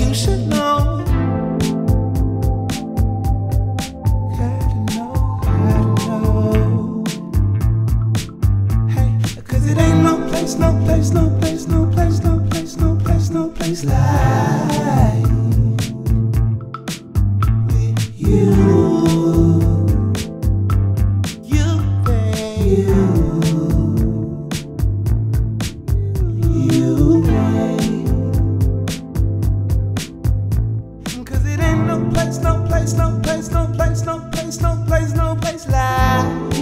you should know. Gotta know. Hey, cause it ain't no place, no place, no place, no place, no place, no place, no place like with you. You, babe. No place, no place, no place, no place, no place, no place, no place like